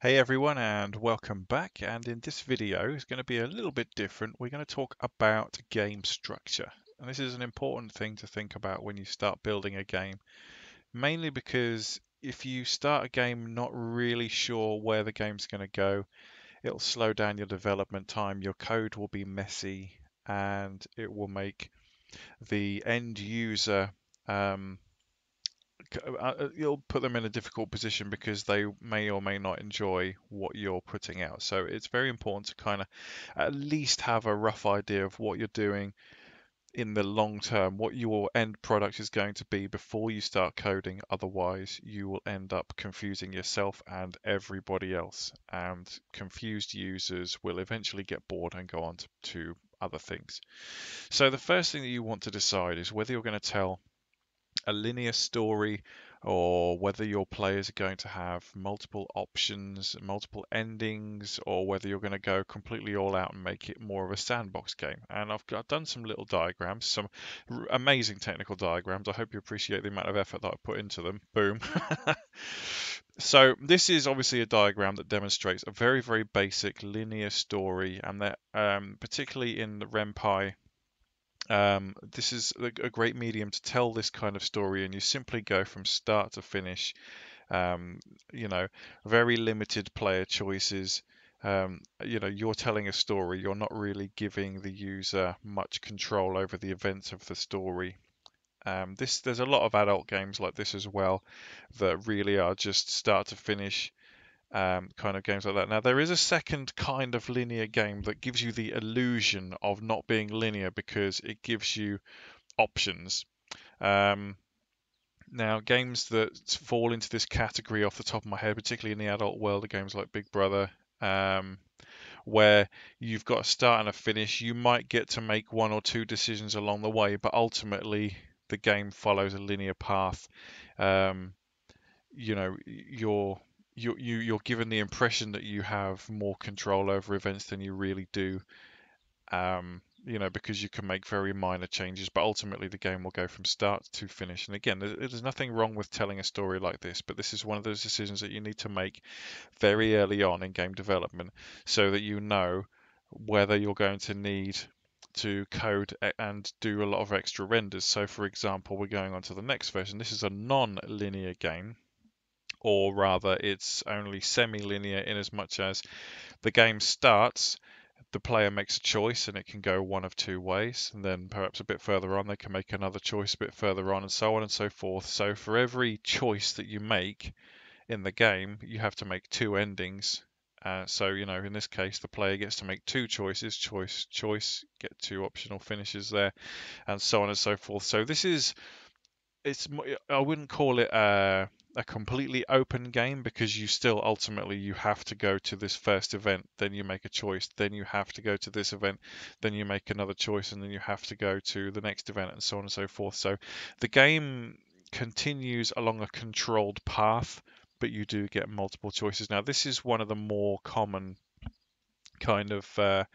Hey everyone and welcome back, and in this video it's going to be a little bit different. We're going to talk about game structure, and this is an important thing to think about when you start building a game, mainly because if you start a game not really sure where the game's going to go, it'll slow down your development time, your code will be messy, and it will make the end user you'll put them in a difficult position because they may or may not enjoy what you're putting out. So it's very important to kind of at least have a rough idea of what you're doing in the long term, what your end product is going to be before you start coding. Otherwise you will end up confusing yourself and everybody else, and confused users will eventually get bored and go on to other things. So the first thing that you want to decide is whether you're going to tell a linear story or whether your players are going to have multiple options, multiple endings, or whether you're going to go completely all out and make it more of a sandbox game. And I've done some little diagrams, some amazing technical diagrams. I hope you appreciate the amount of effort that I put into them. Boom. So this is obviously a diagram that demonstrates a very, very basic linear story, and that particularly in the Ren'Py, this is a great medium to tell this kind of story, and you simply go from start to finish. You know, very limited player choices. You know, you're telling a story, you're not really giving the user much control over the events of the story. There's a lot of adult games like this as well that really are just start to finish. Kind of games like that. Now there is a second kind of linear game that gives you the illusion of not being linear because it gives you options. Now games that fall into this category off the top of my head, particularly in the adult world, are games like Big Brother, where you've got a start and a finish. You might get to make one or two decisions along the way, but ultimately the game follows a linear path. You know, you're given the impression that you have more control over events than you really do, you know, because you can make very minor changes, but ultimately the game will go from start to finish. And again, there's nothing wrong with telling a story like this, but this is one of those decisions that you need to make very early on in game development so that you know whether you're going to need to code and do a lot of extra renders. So for example, we're going on to the next version. This is a non-linear game, or rather it's only semi-linear in as much as the game starts, the player makes a choice, and it can go one of two ways, and then perhaps a bit further on they can make another choice a bit further on and so forth. So for every choice that you make in the game, you have to make two endings. So, you know, in this case the player gets to make two choices, choice, get two optional finishes there, and so on and so forth. So this is, I wouldn't call it a completely open game, because you still ultimately you have to go to this first event, then you make a choice, then you have to go to this event, then you make another choice, and then you have to go to the next event, and so on and so forth. So the game continues along a controlled path, but you do get multiple choices. Now this is one of the more common kind of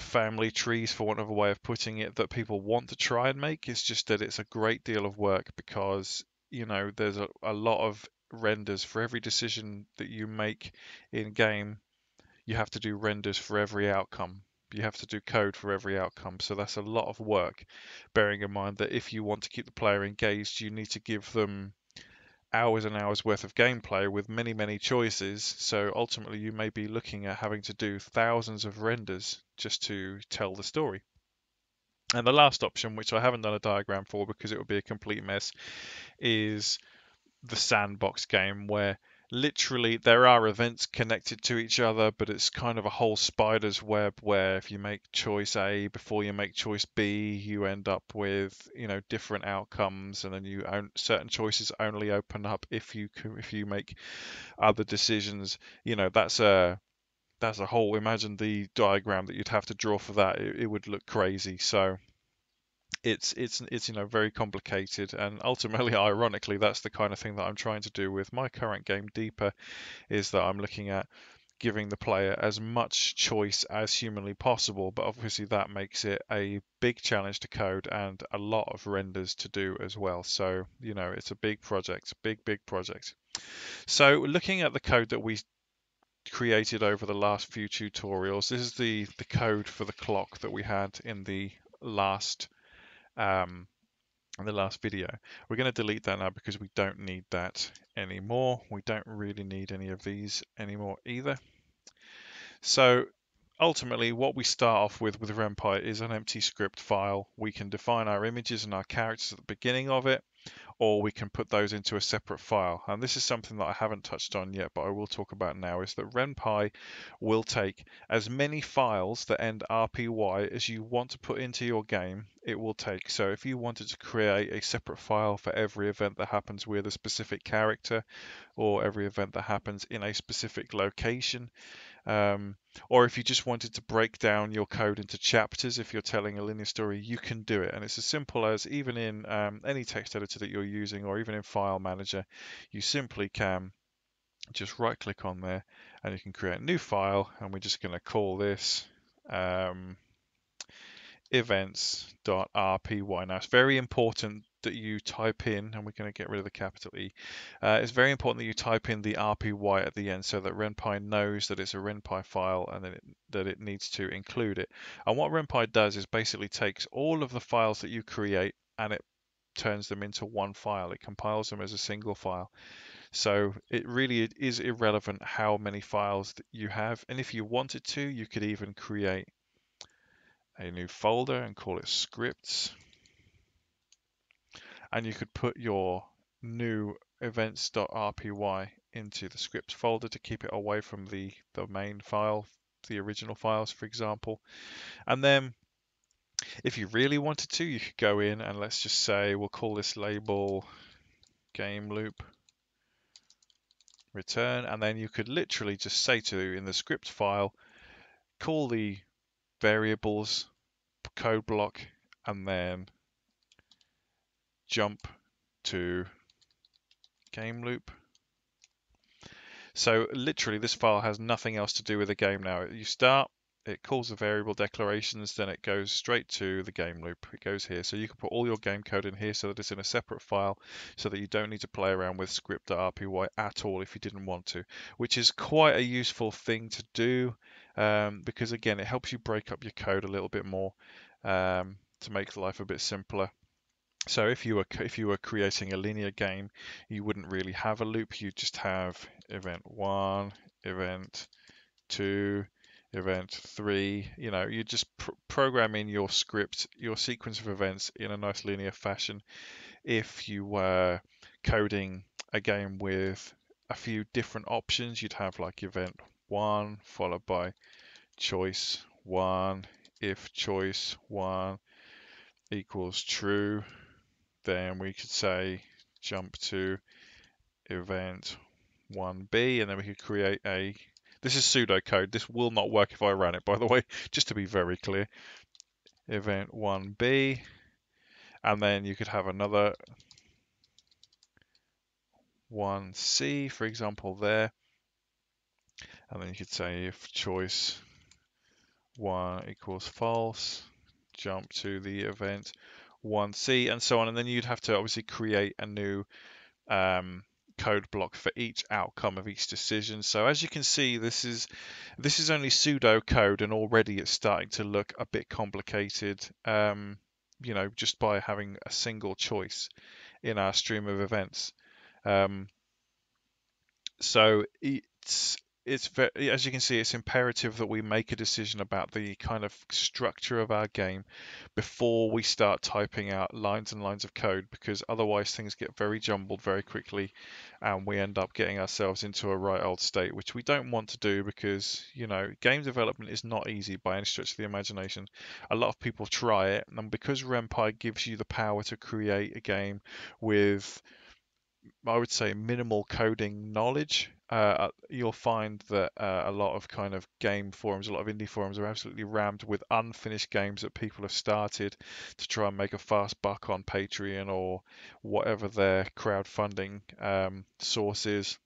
family trees, for want of a way of putting it, that people want to try and make. It's just that it's a great deal of work, because you know there's a lot of renders for every decision that you make in game. You have to do renders for every outcome, you have to do code for every outcome, so that's a lot of work, bearing in mind that if you want to keep the player engaged, you need to give them hours and hours worth of gameplay with many, many choices. So ultimately you may be looking at having to do thousands of renders just to tell the story. And the last option, which I haven't done a diagram for because it would be a complete mess, is the sandbox game, where literally there are events connected to each other, but it's kind of a whole spider's web, where if you make choice A before you make choice B, you end up with, you know, different outcomes, and then you certain choices only open up if you make other decisions. You know, that's a whole, imagine the diagram that you'd have to draw for that. It would look crazy. So it's you know, very complicated, and ultimately, ironically, that's the kind of thing that I'm trying to do with my current game Deeper, is that I'm looking at giving the player as much choice as humanly possible, but obviously that makes it a big challenge to code and a lot of renders to do as well. So you know, it's a big project, big project. So looking at the code that we created over the last few tutorials. This is the code for the clock that we had in the last video. We're going to delete that now because we don't need that anymore. We don't really need any of these anymore either. So ultimately what we start off with Ren'Py is an empty script file. We can define our images and our characters at the beginning of it, or we can put those into a separate file. And this is something that I haven't touched on yet, but I will talk about now, is that Ren'Py will take as many files that end RPY as you want to put into your game, it will take. So if you wanted to create a separate file for every event that happens with a specific character, or every event that happens in a specific location, or if you just wanted to break down your code into chapters, if you're telling a linear story, you can do it. And it's as simple as, even in any text editor that you're using, or even in File Manager, you simply can just right click on there and you can create a new file. And we're just going to call this events.rpy. Now, it's very important that you type in, and we're going to get rid of the capital E. It's very important that you type in the RPY at the end so that Ren'Py knows that it's a Ren'Py file and that it needs to include it. And what Ren'Py does is basically takes all of the files that you create and it turns them into one file. It compiles them as a single file. So it really is irrelevant how many files that you have. And if you wanted to, you could even create a new folder and call it scripts. And you could put your new events.rpy into the scripts folder to keep it away from the main file, the original files, for example. And then if you really wanted to, you could go in and, let's just say, we'll call this label game loop return, and then you could literally just say to, in the script file, call the variables code block and then jump to game loop. So literally this file has nothing else to do with the game now. You start, it calls the variable declarations, then it goes straight to the game loop. It goes here. So you can put all your game code in here so that it's in a separate file, so that you don't need to play around with script.rpy at all if you didn't want to, which is quite a useful thing to do, because again, it helps you break up your code a little bit more, to make life a bit simpler. So if you were creating a linear game, you wouldn't really have a loop. You just have event 1, event 2, event 3, you know, you just program in your script, your sequence of events in a nice linear fashion. If you were coding a game with a few different options, you'd have like event 1 followed by choice 1. If choice 1 equals true, then we could say jump to event 1b, and then we could create a, this is pseudocode, this will not work if I ran it, by the way, just to be very clear, event 1b, and then you could have another 1c, for example, there, and then you could say if choice 1 equals false, jump to the event 1c, and so on. And then you'd have to obviously create a new code block for each outcome of each decision. So as you can see, this is only pseudo code, and already it's starting to look a bit complicated, you know, just by having a single choice in our stream of events. So it's very, as you can see, it's imperative that we make a decision about the kind of structure of our game before we start typing out lines and lines of code, because otherwise things get very jumbled very quickly and we end up getting ourselves into a right old state, which we don't want to do, because, you know, game development is not easy by any stretch of the imagination. A lot of people try it, and because Ren'Py gives you the power to create a game with, I would say, minimal coding knowledge, you'll find that a lot of kind of game forums, a lot of indie forums are absolutely rammed with unfinished games that people have started to try and make a fast buck on Patreon or whatever their crowdfunding source is.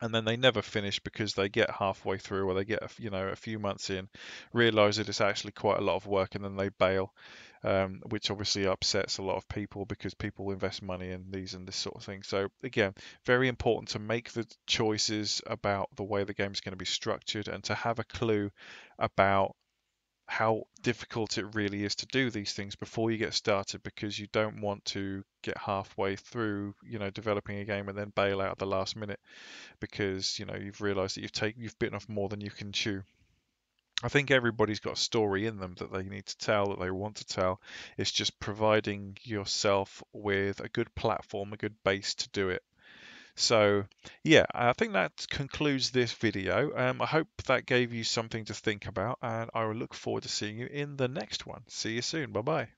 and then they never finish because they get halfway through, or they get a few months in, realize that it's actually quite a lot of work, and then they bail, which obviously upsets a lot of people because people invest money in these and this sort of thing. So again, very important to make the choices about the way the game is going to be structured, and to have a clue about how difficult it really is to do these things before you get started, because you don't want to get halfway through developing a game and then bail out at the last minute because you've realized that you've bitten off more than you can chew. I think everybody's got a story in them that they need to tell, that they want to tell. It's just providing yourself with a good platform, a good base to do it. So yeah, I think that concludes this video. I hope that gave you something to think about, and I will look forward to seeing you in the next one. See you soon. Bye bye.